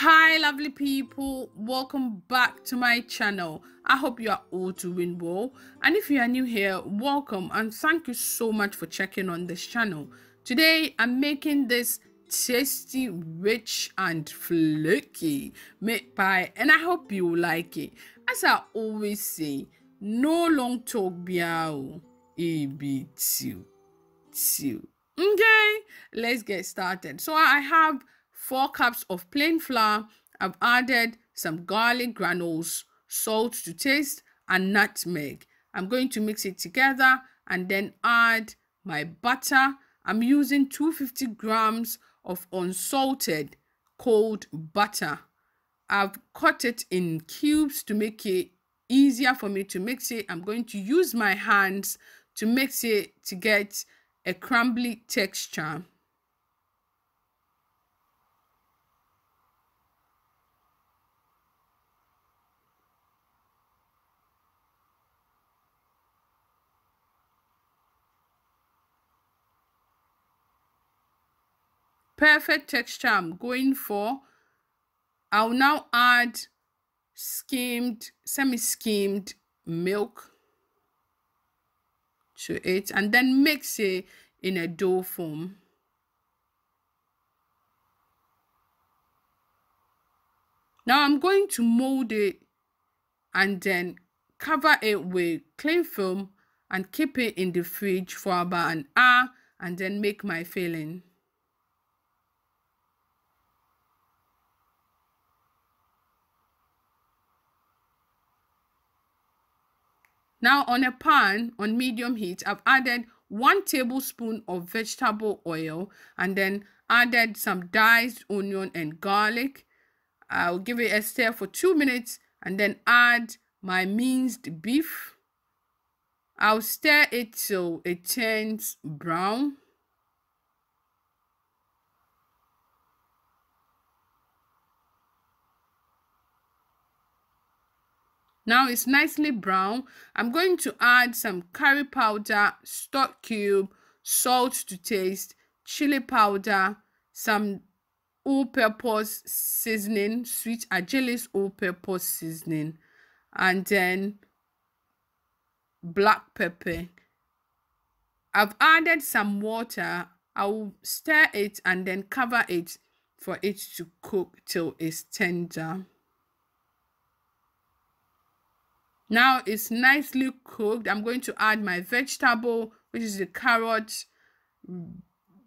Hi lovely people, welcome back to my channel. I hope you are all doing well, and if you are new here, welcome and thank you so much for checking on this channel. Today I'm making this tasty, rich and flaky meat pie, and I hope you like it. As I always say, no long talk, biao ebitiu. Okay, let's get started. So I have 4 cups of plain flour. I've added some garlic granules, salt to taste and nutmeg. I'm going to mix it together and then add my butter. I'm using 250 grams of unsalted cold butter. I've cut it in cubes to make it easier for me to mix it. I'm going to use my hands to mix it to get a crumbly texture. Perfect texture I'm going for. I'll now add semi-skimmed milk to it and then mix it in a dough form. Now I'm going to mold it and then cover it with cling film and keep it in the fridge for about an hour and then make my filling. Now on a pan on medium heat, I've added 1 tablespoon of vegetable oil and then added some diced onion and garlic. I'll give it a stir for 2 minutes and then add my minced beef. I'll stir it till it turns brown. Now it's nicely brown. I'm going to add some curry powder, stock cube, salt to taste, chili powder, some all-purpose seasoning, sweet Adjeley's all-purpose seasoning, and then black pepper. I've added some water. I'll stir it and then cover it for it to cook till it's tender. Now it's nicely cooked. I'm going to add my vegetable, which is the carrot,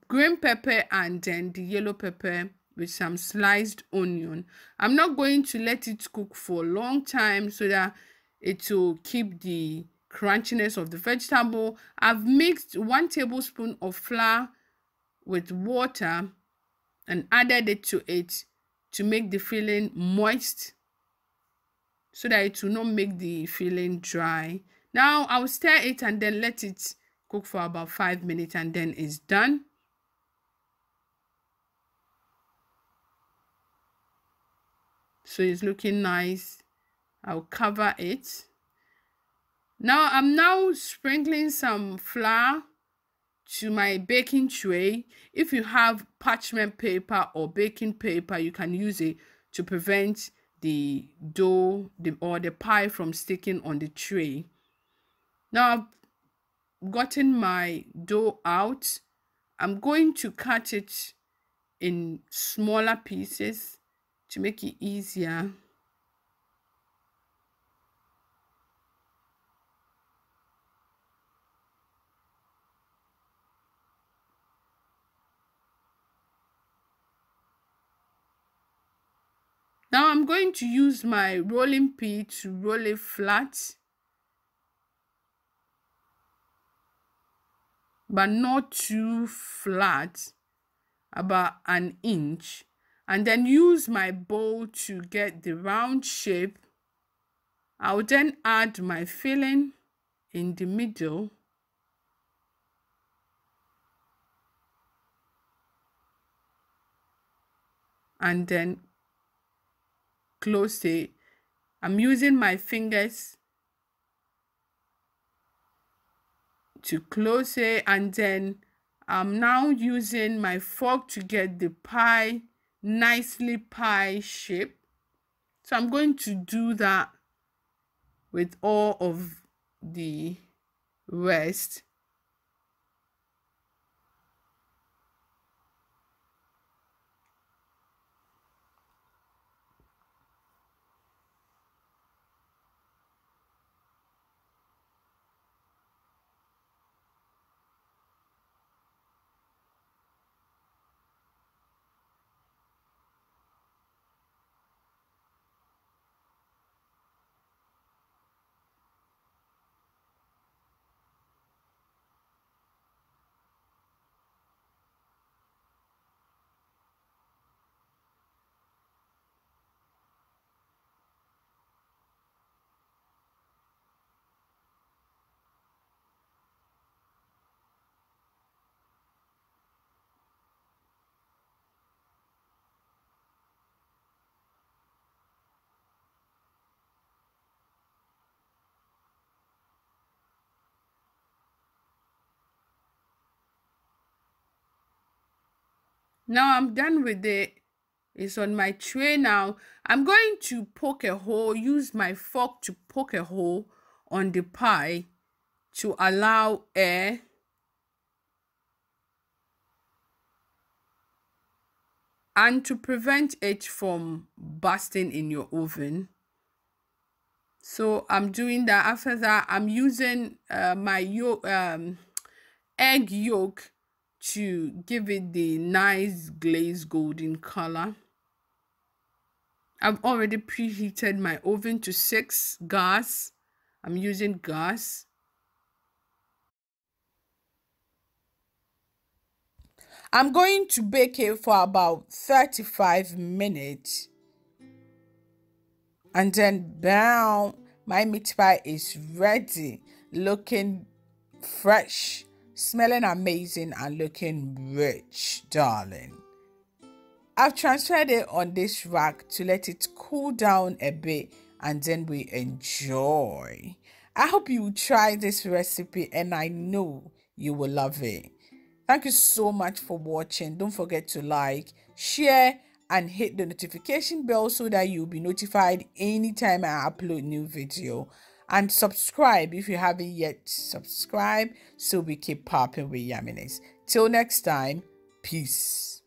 green pepper, and then the yellow pepper with some sliced onion. I'm not going to let it cook for a long time so that it will keep the crunchiness of the vegetable. I've mixed 1 tablespoon of flour with water and added it to make the filling moist, so that it will not make the filling dry. Now I'll stir it and then let it cook for about 5 minutes and then it's done. So it's looking nice. I'll cover it. Now I'm sprinkling some flour to my baking tray. If you have parchment paper or baking paper, you can use it to prevent the dough or the pie from sticking on the tray. Now I've gotten my dough out. I'm going to cut it in smaller pieces to make it easier. Now I'm going to use my rolling pin to roll it flat, but not too flat, about an inch, and then use my bowl to get the round shape. I'll then add my filling in the middle. And then close it. I'm using my fingers to close it, and then I'm now using my fork to get the pie nicely pie shape. So I'm going to do that with all of the rest. Now I'm done with it. It's on my tray now. I'm going to poke a hole, use my fork to poke a hole on the pie to allow air. And to prevent it from bursting in your oven. So I'm doing that. After that, I'm using my egg yolk to give it the nice glazed golden color. I've already preheated my oven to 6 gas. I'm using gas. I'm going to bake it for about 35 minutes. And then bam, my meat pie is ready, looking fresh, smelling amazing and looking rich, darling. I've transferred it on this rack to let it cool down a bit and then we enjoy. I hope you try this recipe and I know you will love it. Thank you so much for watching. Don't forget to like, share and hit the notification bell so that you'll be notified anytime I upload new video. And subscribe if you haven't yet subscribed, so we keep popping with yumminess. Till next time, peace.